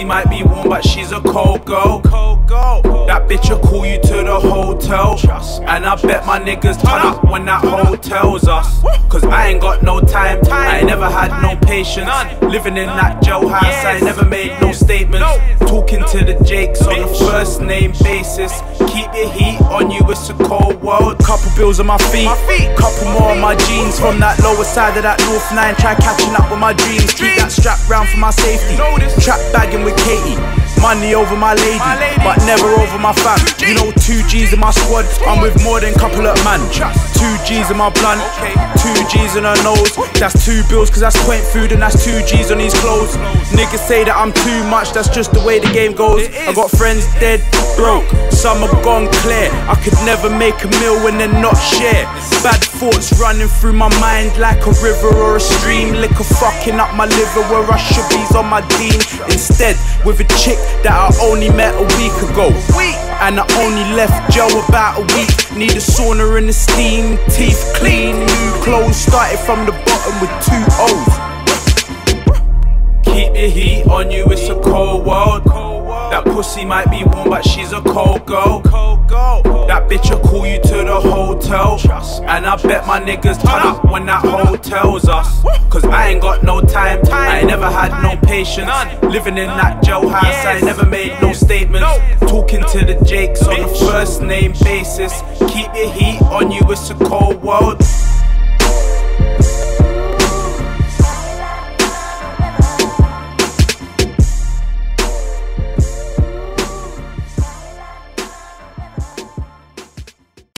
pussy might be warm, but she's a cold girl. That bitch'll call you to the hotel. And I bet my niggas turn up when that hotel's us. Cause I ain't got no time, I ain't never had no patience. Living in that jailhouse, I ain't never made no statements. Talking to the jakes on a first name basis. Keep your heat on you, it's a cold world. Couple bills on my feet, couple more on my jeans. From that lower side of that North 9, try catching up with my dreams. Keep that strap round for my safety. Trap bagging with Katie. Money over my lady, but never over my fam. You know, 2 G's in my squad, I'm with more than couple of man. 2 G's in my blunt, 2 G's in her nose. That's 2 bills, cause that's quaint food and that's 2 G's on these clothes. Niggas say that I'm too much, that's just the way the game goes. I got friends dead, broke, some are gone clear. I could never make a meal and then not share. Bad thoughts running through my mind like a river or a stream. Liquor fucking up my liver where I should be's on my dean. Instead, with a chick that I only met a week ago, and I only left Joe about a week. Need a sauna and a steam, teeth clean, new clothes. Started from the bottom with 2 O's. Keep your heat on you, it's a cold world. That pussy might be warm, but she's a cold girl. That bitch'll call you to the hotel. And I bet my niggas turn up when that hotel's us. Cause I ain't got no time, I ain't never had no patience. Living in that jailhouse, I ain't never made no statements. Talking to the jakes on a first name basis. Keep your heat on you, it's a cold world.